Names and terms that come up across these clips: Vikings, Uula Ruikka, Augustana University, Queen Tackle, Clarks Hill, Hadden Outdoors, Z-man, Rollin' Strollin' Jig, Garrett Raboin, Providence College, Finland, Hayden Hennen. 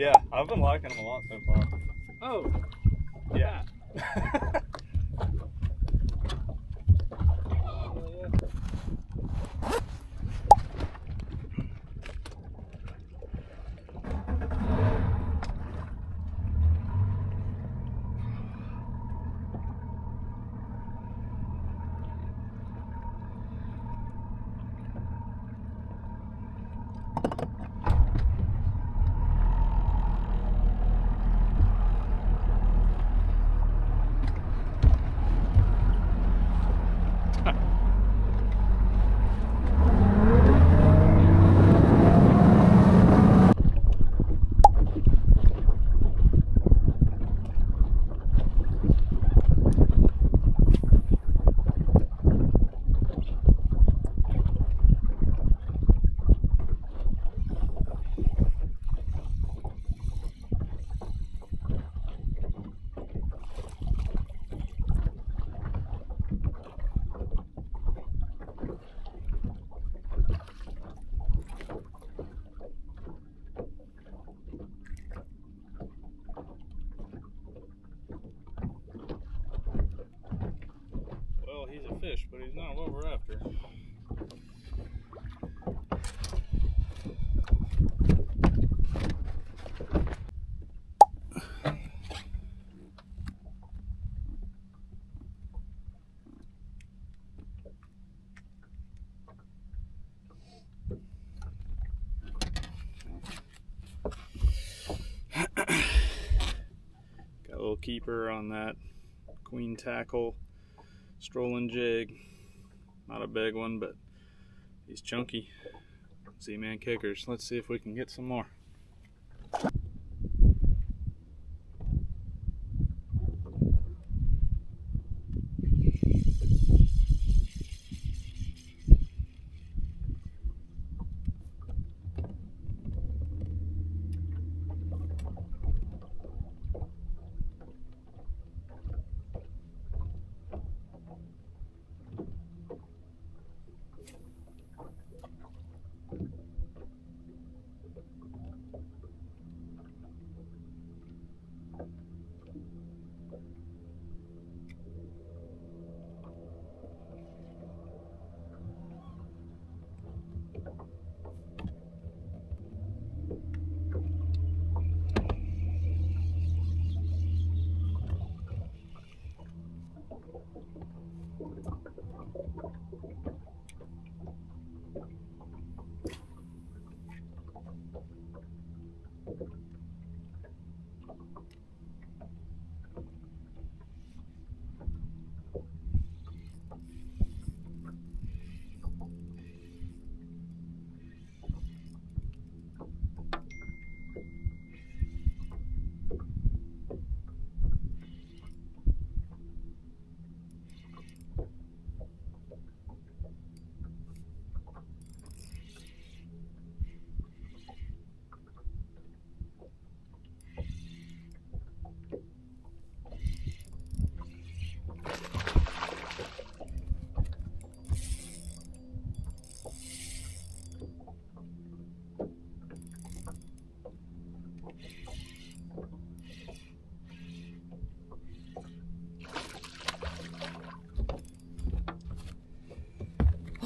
Yeah, I've been liking them a lot so far. Oh, yeah. He's a fish, but he's not what we're after. Got a little keeper on that Queen Tackle Strollin' Jig. Not a big one, but he's chunky. Z-man kickers. Let's see if we can get some more.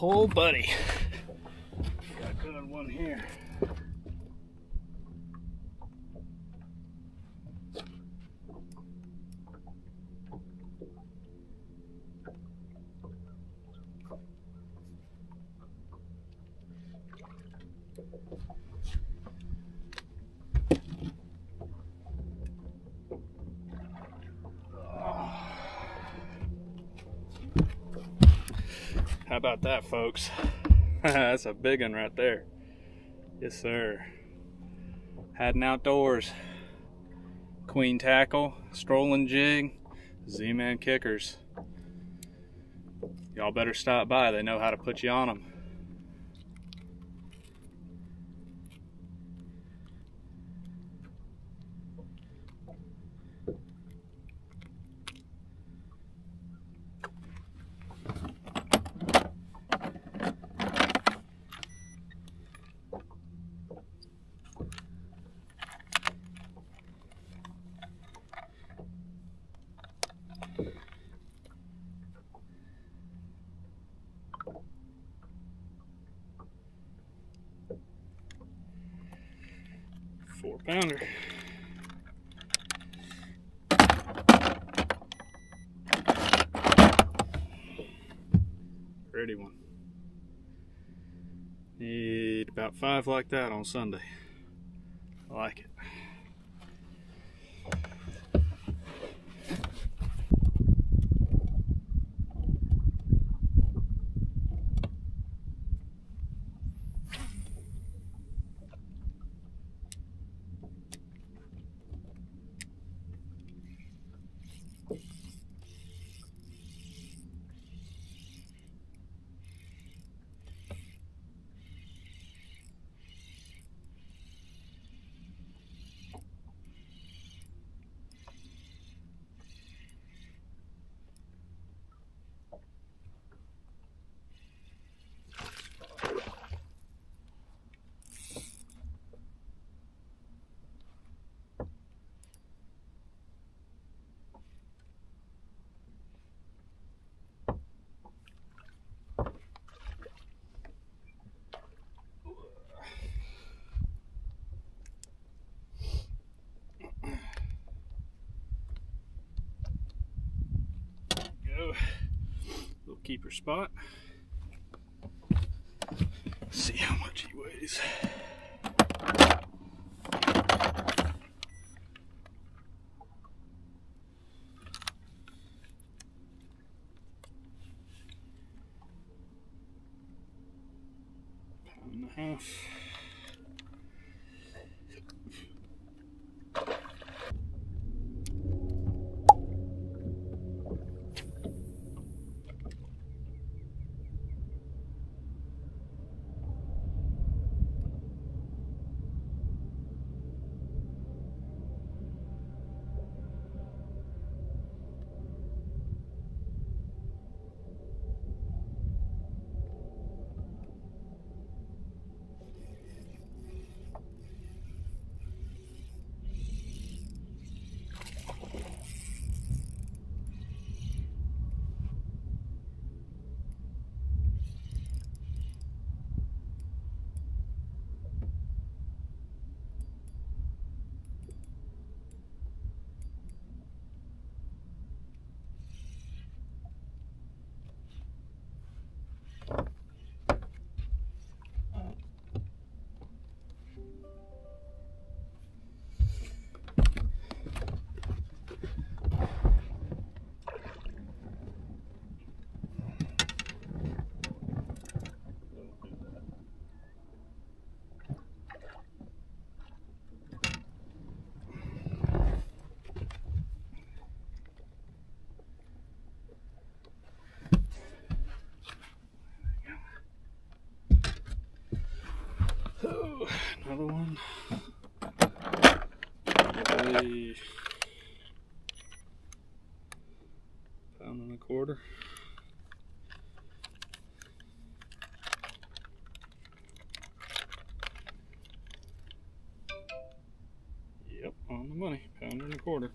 Oh, buddy. Got a good one here. How about that, folks? That's a big one right there. Yes, sir. Hadden Outdoors. Queen Tackle, Strollin' Jig, Z-man kickers. Y'all better stop by. They know how to put you on them. 4-pounder. Pretty one. Need about 5 like that on Sunday. I like it. Little keeper spot. Let's see how much he weighs. £1.5 pound. Another one. Probably £1.25. Yep, on the money. £1.25.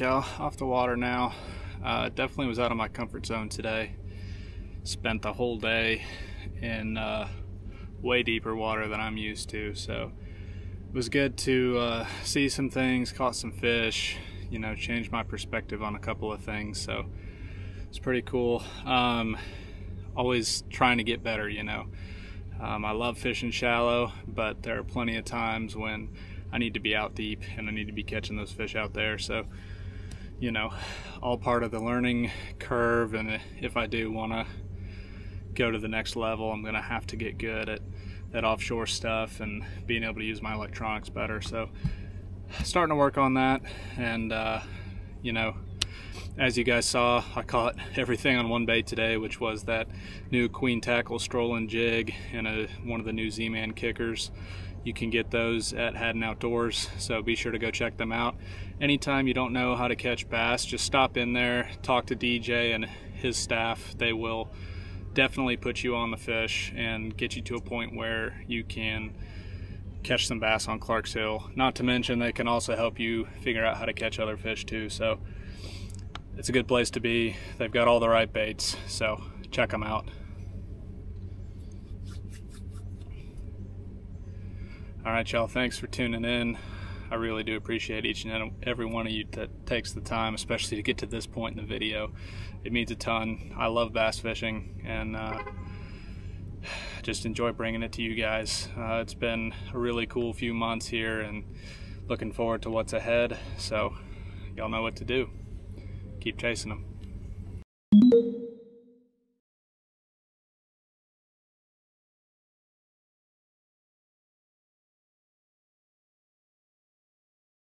y'all, off the water now. Definitely was out of my comfort zone today. Spent the whole day in way deeper water than I'm used to, so it was good to see some things, caught some fish, you know, changed my perspective on a couple of things, so it's pretty cool. Always trying to get better, you know. I love fishing shallow, but there are plenty of times when I need to be out deep and I need to be catching those fish out there, so you know, all part of the learning curve. And if I do want to go to the next level, I'm gonna have to get good at that offshore stuff and being able to use my electronics better, so starting to work on that. And you know, as you guys saw, I caught everything on one bait today, which was that new Queen Tackle Strollin' Jig and one of the new Z-man kickers. You can get those at Hadden Outdoors, so be sure to go check them out. Anytime you don't know how to catch bass, just stop in there, talk to DJ and his staff. They will definitely put you on the fish and get you to a point where you can catch some bass on Clark's Hill. Not to mention, they can also help you figure out how to catch other fish too, so it's a good place to be. They've got all the right baits, so check them out. All right, y'all, thanks for tuning in. I really do appreciate each and every one of you that takes the time, especially to get to this point in the video. It means a ton. I love bass fishing, and just enjoy bringing it to you guys. It's been a really cool few months here, and looking forward to what's ahead, so y'all know what to do. Keep chasing them.